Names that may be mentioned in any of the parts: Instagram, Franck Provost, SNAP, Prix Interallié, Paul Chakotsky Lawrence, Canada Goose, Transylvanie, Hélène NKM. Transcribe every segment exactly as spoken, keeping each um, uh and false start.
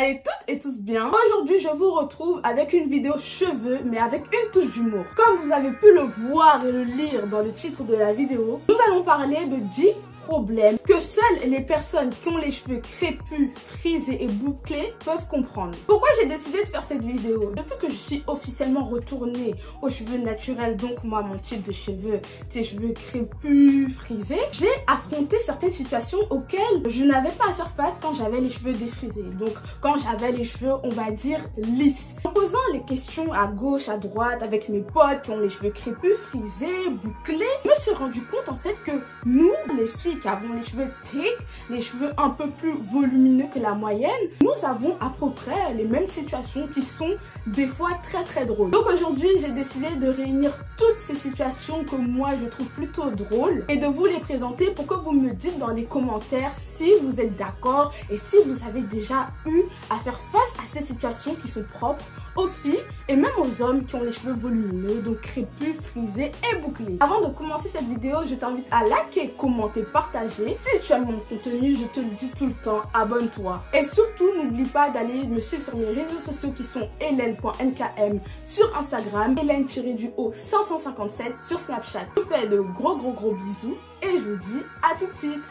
allez toutes et tous bien. Aujourd'hui, je vous retrouve avec une vidéo cheveux, mais avec une touche d'humour. Comme vous avez pu le voir et le lire dans le titre de la vidéo, nous allons parler de dix problèmes que seules les personnes qui ont les cheveux crépus, frisés et bouclés peuvent comprendre. Pourquoi j'ai décidé de faire cette vidéo? Depuis que je suis officiellement retournée aux cheveux naturels, donc moi mon type de cheveux, ces cheveux crépus, frisés, j'ai affronté certaines situations auxquelles je n'avais pas à faire face quand j'avais les cheveux défrisés. Donc quand j'avais les cheveux, on va dire, lisses. En posant les questions à gauche, à droite, avec mes potes qui ont les cheveux crépus, frisés, bouclés, je me suis rendu compte en fait que nous, les filles qui avons les cheveux thick, les cheveux un peu plus volumineux que la moyenne, nous avons à peu près les mêmes situations qui sont des fois très très drôles. Donc aujourd'hui, j'ai décidé de réunir toutes ces situations que moi je trouve plutôt drôles et de vous les présenter pour que vous me dites dans les commentaires si vous êtes d'accord et si vous avez déjà eu à faire face à ces situations qui sont propres aux filles et même aux hommes qui ont les cheveux volumineux, donc crépus, frisés et bouclés. Avant de commencer cette vidéo, je t'invite à liker, commenter, partager. Si tu aimes mon contenu, je te le dis tout le temps, abonne-toi. Et surtout, n'oublie pas d'aller me suivre sur mes réseaux sociaux qui sont Hélène point N K M sur Instagram, Hélène tiret du haut cinq cent cinquante-sept sur Snapchat. Je vous fais de gros gros gros bisous et je vous dis à tout de suite.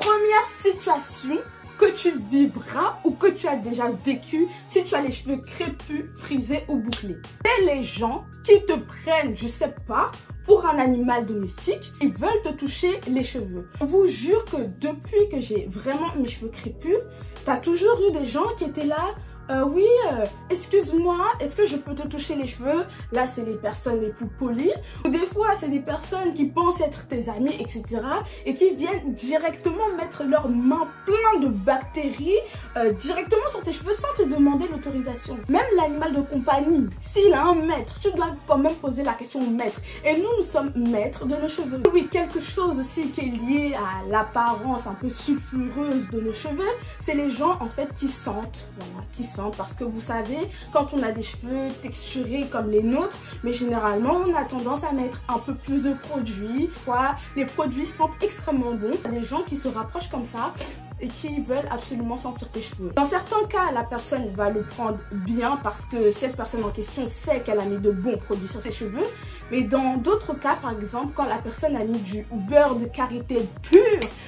Première situation que tu vivras ou que tu as déjà vécu si tu as les cheveux crépus, frisés ou bouclés. C'est les gens qui te prennent, je sais pas, pour un animal domestique, ils veulent te toucher les cheveux. Je vous jure que depuis que j'ai vraiment mes cheveux crépus, t'as toujours eu des gens qui étaient là. Euh, oui, euh, excuse-moi, est-ce que je peux te toucher les cheveux? Là, c'est les personnes les plus polies. Ou des fois, c'est des personnes qui pensent être tes amis, et cetera. Et qui viennent directement mettre leurs mains pleines de bactéries euh, directement sur tes cheveux sans te demander l'autorisation. Même l'animal de compagnie, s'il a un maître, tu dois quand même poser la question au maître. Et nous, nous sommes maîtres de nos cheveux. Oui, quelque chose aussi qui est lié à l'apparence un peu sulfureuse de nos cheveux, c'est les gens, en fait, qui sentent, voilà, qui sentent. Parce que vous savez, quand on a des cheveux texturés comme les nôtres, mais généralement on a tendance à mettre un peu plus de produits. Parfois, les produits sentent extrêmement bons. Il y a des gens qui se rapprochent comme ça et qui veulent absolument sentir tes cheveux. Dans certains cas, la personne va le prendre bien parce que cette personne en question sait qu'elle a mis de bons produits sur ses cheveux. Mais dans d'autres cas, par exemple, quand la personne a mis du beurre de karité pur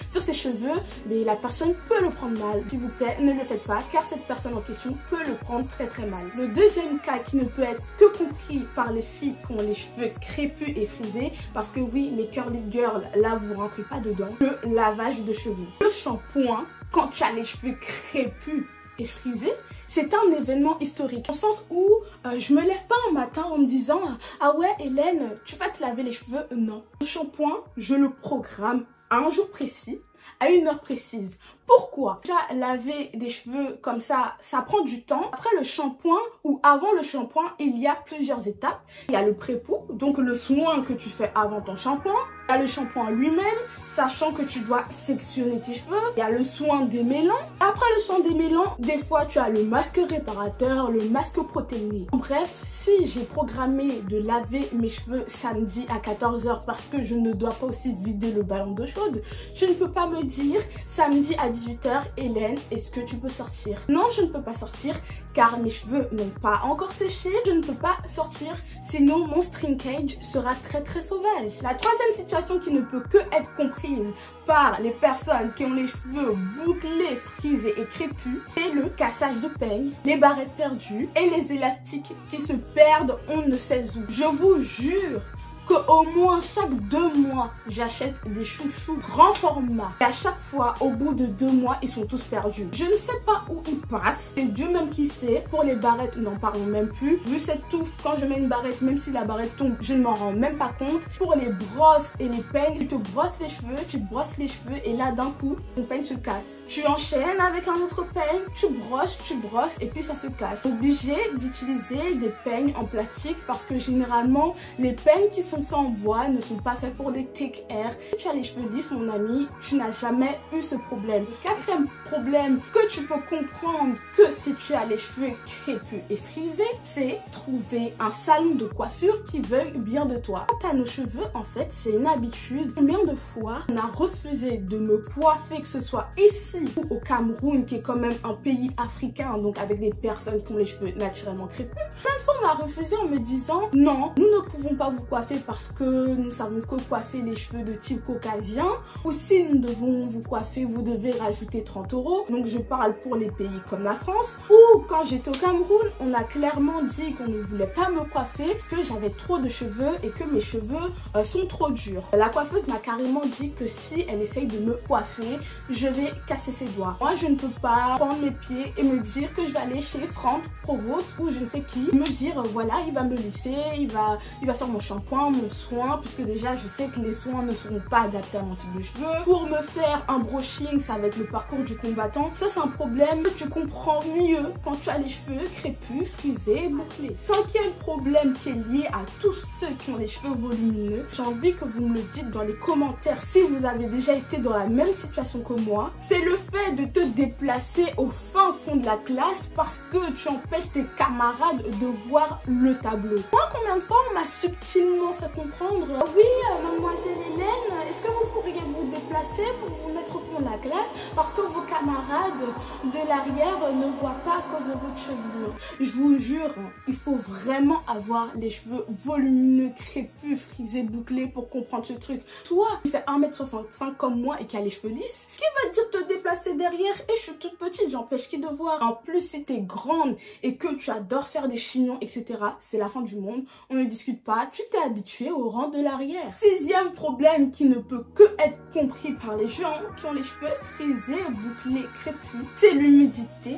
sur ses cheveux, mais la personne peut le prendre mal. S'il vous plaît, ne le faites pas, car cette personne en question peut le prendre très très mal. Le deuxième cas qui ne peut être que compris par les filles qui ont les cheveux crépus et frisés, parce que oui, les curly girls, là vous rentrez pas dedans, le lavage de cheveux. Le shampoing, quand tu as les cheveux crépus et frisés, c'est un événement historique, dans le sens où euh, je me lève pas un matin en me disant « Ah ouais, Hélène, tu vas te laver les cheveux ?» Non. Le shampoing, je le programme à un jour précis, à une heure précise. Pourquoi? Déjà, laver des cheveux comme ça, ça prend du temps. Après le shampoing ou avant le shampoing, il y a plusieurs étapes. Il y a le pré-pou, donc le soin que tu fais avant ton shampoing. Il y a le shampoing lui-même, sachant que tu dois sectionner tes cheveux. Il y a le soin démêlant. Après le soin démêlant, des fois tu as le masque réparateur, le masque protéiné. Bref, si j'ai programmé de laver mes cheveux samedi à quatorze heures parce que je ne dois pas aussi vider le ballon d'eau chaude, tu ne peux pas me dire samedi à dix-huit heures, Hélène, est-ce que tu peux sortir? Non, je ne peux pas sortir car mes cheveux n'ont pas encore séché. Je ne peux pas sortir, sinon mon string cage sera très très sauvage. La troisième situation qui ne peut que être comprise par les personnes qui ont les cheveux bouclés, frisés et crépus, c'est le cassage de peigne, les barrettes perdues et les élastiques qui se perdent on ne sait où. Je vous jure que au moins chaque deux mois, j'achète des chouchous grand format. Et à chaque fois, au bout de deux mois, ils sont tous perdus. Je ne sais pas où ils passent. C'est Dieu même qui sait. Pour les barrettes, n'en parlons même plus. Vu cette touffe, quand je mets une barrette, même si la barrette tombe, je ne m'en rends même pas compte. Pour les brosses et les peignes, tu te brosses les cheveux, tu te brosses les cheveux et là, d'un coup, ton peigne se casse. Tu enchaînes avec un autre peigne, tu brosses, tu brosses et puis ça se casse. Obligé d'utiliser des peignes en plastique parce que généralement, les peignes qui sont chaussures en bois ne sont pas faites pour les thick hair. Tu as les cheveux lisses, mon ami, tu n'as jamais eu ce problème. Le quatrième problème que tu peux comprendre que si tu as les cheveux crépus et frisés, c'est trouver un salon de coiffure qui veuille bien de toi. Quant à nos cheveux, en fait, c'est une habitude. Combien de fois on a refusé de me coiffer, que ce soit ici ou au Cameroun, qui est quand même un pays africain, donc avec des personnes qui ont les cheveux naturellement crépus. Plein de fois, on m'a refusé en me disant non, nous ne pouvons pas vous coiffer parce que nous savons que coiffer les cheveux de type caucasien, ou si nous devons vous coiffer, vous devez rajouter trente euros. Donc je parle pour les pays comme la France, ou quand j'étais au Cameroun, on a clairement dit qu'on ne voulait pas me coiffer parce que j'avais trop de cheveux et que mes cheveux euh, sont trop durs. La coiffeuse m'a carrément dit que si elle essaye de me coiffer, je vais casser ses doigts. Moi, je ne peux pas prendre mes pieds et me dire que je vais aller chez Franck Provost ou je ne sais qui, me dire euh, voilà, il va me lisser, il va, il va faire mon shampoing, mon soin, puisque déjà je sais que les soins ne seront pas adaptés à mon type de cheveux. Pour me faire un brushing, ça va être le parcours du combattant. Ça, c'est un problème que tu comprends mieux quand tu as les cheveux crépus, frisés, bouclés. Cinquième problème qui est lié à tous ceux qui ont les cheveux volumineux, j'ai envie que vous me le dites dans les commentaires si vous avez déjà été dans la même situation que moi, c'est le fait de te déplacer au fin fond de la classe parce que tu empêches tes camarades de voir le tableau. Moi, combien de fois on m'a subtilement fait comprendre « Oui, mademoiselle Hélène, est-ce que vous pourriez vous déplacer pour vous mettre au fond de la classe parce que vos camarades de l'arrière ne voient pas à cause de votre chevelure. » Je vous jure, il faut vraiment avoir les cheveux volumineux, crépus, frisés, bouclés pour comprendre ce truc. Toi, qui fais un mètre soixante-cinq comme moi et qui a les cheveux lisses, qui va dire te déplacer derrière? Et je suis toute petite, j'empêche qui de voir. En plus, si t'es grande et que tu adores faire des chignons, et cetera, c'est la fin du monde. On ne discute pas, tu t'es habitué au rang de l'arrière. Sixième problème qui ne peut que être compris par les gens qui ont les cheveux frisés, bouclés, crépus, c'est l'humidité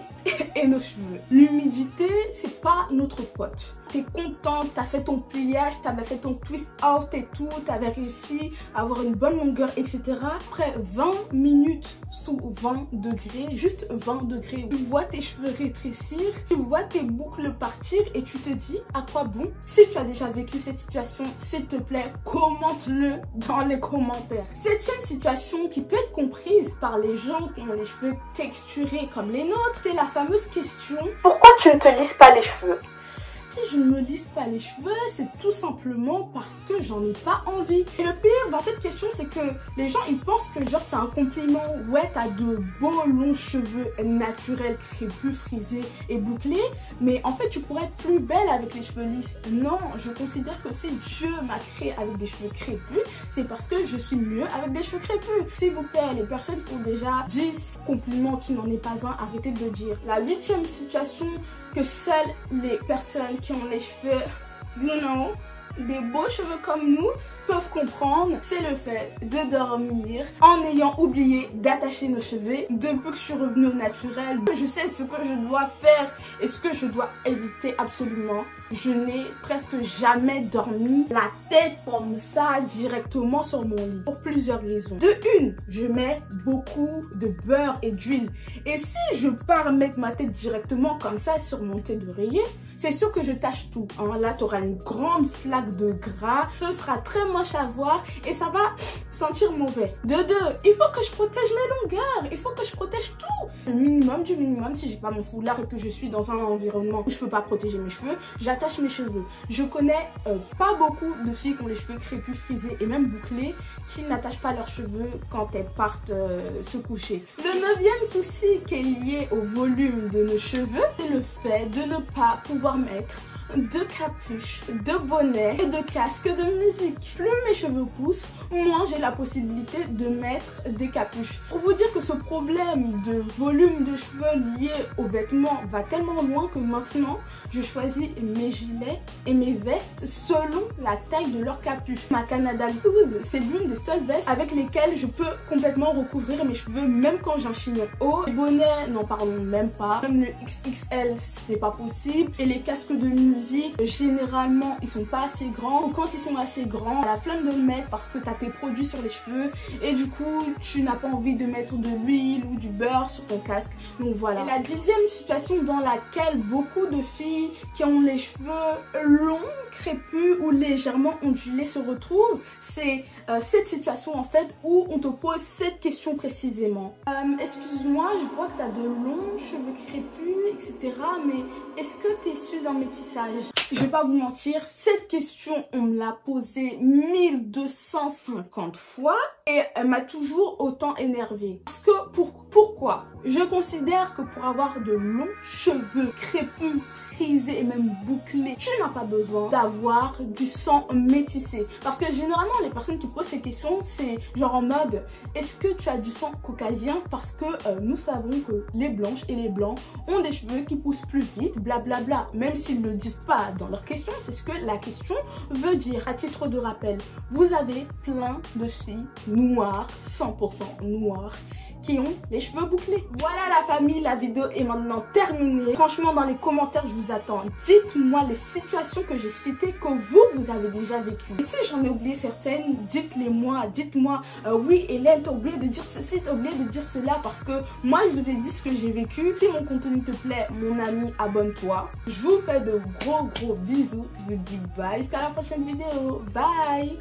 et nos cheveux. L'humidité, c'est pas notre pote. T'es contente, t'as fait ton pliage, t'avais fait ton twist out et tout, t'avais réussi à avoir une bonne longueur, et cetera. Après vingt minutes sous vingt degrés, juste vingt degrés, tu vois tes cheveux rétrécir, tu vois tes boucles partir et tu te dis à quoi bon? Si tu as déjà vécu cette situation, s'il te plaît, commente-le dans les commentaires. Septième situation qui peut être comprise par les gens qui ont les cheveux texturés comme les nôtres, c'est la fameuse question « Pourquoi tu ne te lisses pas les cheveux ?» Si je ne me lisse pas les cheveux, c'est tout simplement parce que j'en ai pas envie. Et le pire dans cette question, c'est que les gens, ils pensent que genre c'est un compliment. Ouais, t'as de beaux longs cheveux naturels, crépus, frisés et bouclés, mais en fait tu pourrais être plus belle avec les cheveux lisses. Non, je considère que si Dieu m'a créé avec des cheveux crépus, c'est parce que je suis mieux avec des cheveux crépus. S'il vous plaît, les personnes qui ont déjà dix compliments qui n'en est pas un, arrêtez de le dire. La huitième situation que seules les personnes qui ont les cheveux, you know, des beaux cheveux comme nous peuvent comprendre, c'est le fait de dormir en ayant oublié d'attacher nos cheveux. Depuis que je suis revenue au naturel, je sais ce que je dois faire et ce que je dois éviter absolument. Je n'ai presque jamais dormi la tête comme ça directement sur mon lit pour plusieurs raisons. De une, je mets beaucoup de beurre et d'huile, et si je pars mettre ma tête directement comme ça sur mon tête d'oreiller, c'est sûr que je tâche tout, hein. Là, tu auras une grande flaque de gras. Ce sera très moche à voir et ça va sentir mauvais. De deux, il faut que je protège mes longueurs. Il faut que je protège tout. Le minimum du minimum, si j'ai pas mon foulard et que je suis dans un environnement où je peux pas protéger mes cheveux, j'attache mes cheveux. Je connais euh, pas beaucoup de filles qui ont les cheveux crépus, frisés et même bouclés qui n'attachent pas leurs cheveux quand elles partent euh, se coucher. Le neuvième souci qui est lié au volume de nos cheveux, c'est le fait de ne pas pouvoir mettre de capuche, de bonnet et de casque de musique. Plus mes cheveux poussent, moins j'ai la possibilité de mettre des capuches. Pour vous dire que ce problème de volume de cheveux lié aux vêtements va tellement loin que maintenant, je choisis mes gilets et mes vestes selon la taille de leur capuche. Ma Canada Goose, c'est l'une des seules vestes avec lesquelles je peux complètement recouvrir mes cheveux même quand j'ai un chignon haut. Les bonnets, n'en parlons même pas. Même le X X L, c'est pas possible. Et les casques de musique, généralement ils sont pas assez grands, ou quand ils sont assez grands, t'as la flemme de le mettre parce que t'as tes produits sur les cheveux et du coup tu n'as pas envie de mettre de l'huile ou du beurre sur ton casque. Donc voilà. Et la dixième situation dans laquelle beaucoup de filles qui ont les cheveux longs, crépus ou légèrement ondulés se retrouvent, c'est euh, cette situation en fait où on te pose cette question précisément. Euh, excuse-moi, je vois que tu as de longs cheveux crépus, et cetera. Mais est-ce que tu es issue d'un métissage? Je vais pas vous mentir, cette question, on me l'a posée mille deux cent cinquante fois et elle m'a toujours autant énervée. Parce que, pour, pourquoi? Je considère que pour avoir de longs cheveux crépus, frisés et même bouclés, tu n'as pas besoin d'avoir du sang métissé. Parce que généralement, les personnes qui posent ces questions, c'est genre en mode, est-ce que tu as du sang caucasien? Parce que euh, nous savons que les blanches et les blancs ont des cheveux qui poussent plus vite, blablabla. Bla bla. Même s'ils ne le disent pas dans leur question, c'est ce que la question veut dire. À titre de rappel, vous avez plein de filles noires, cent pour cent noires, qui ont les cheveux bouclés. Voilà la famille, la vidéo est maintenant terminée. Franchement, dans les commentaires, je vous attends. Dites-moi les situations que j'ai citées que vous, vous avez déjà vécues. Et si j'en ai oublié certaines, dites-les moi. Dites-moi, euh, oui Hélène, t'as oublié de dire ceci, t'as oublié de dire cela, parce que moi, je vous ai dit ce que j'ai vécu. Si mon contenu te plaît, mon ami, abonne-toi. Je vous fais de gros gros bisous. Je vous dis bye jusqu'à la prochaine vidéo. Bye!